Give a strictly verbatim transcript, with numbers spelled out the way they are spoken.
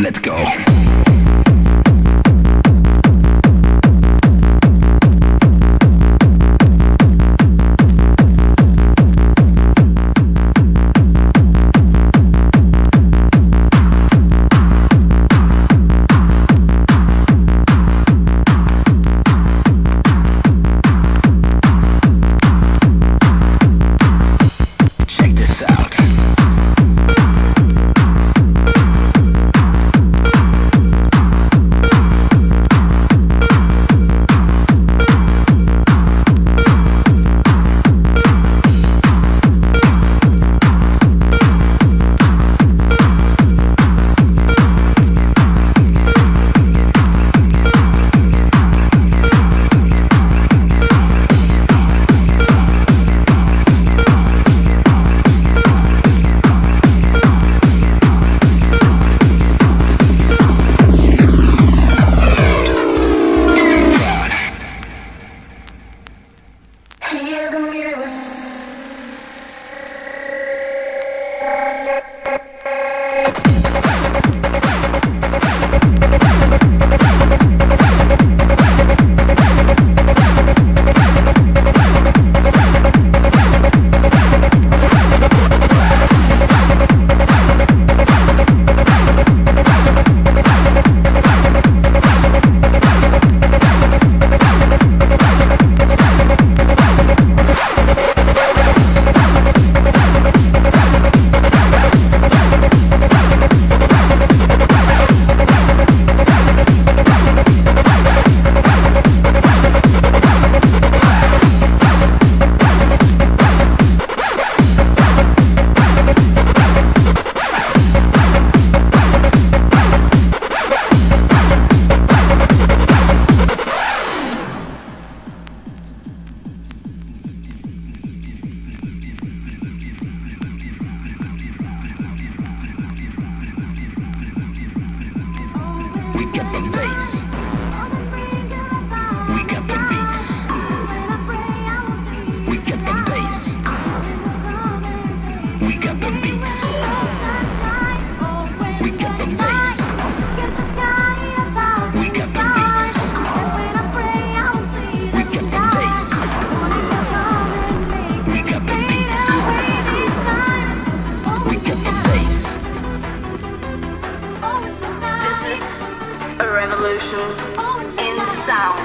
Let's go. Revolution in sound.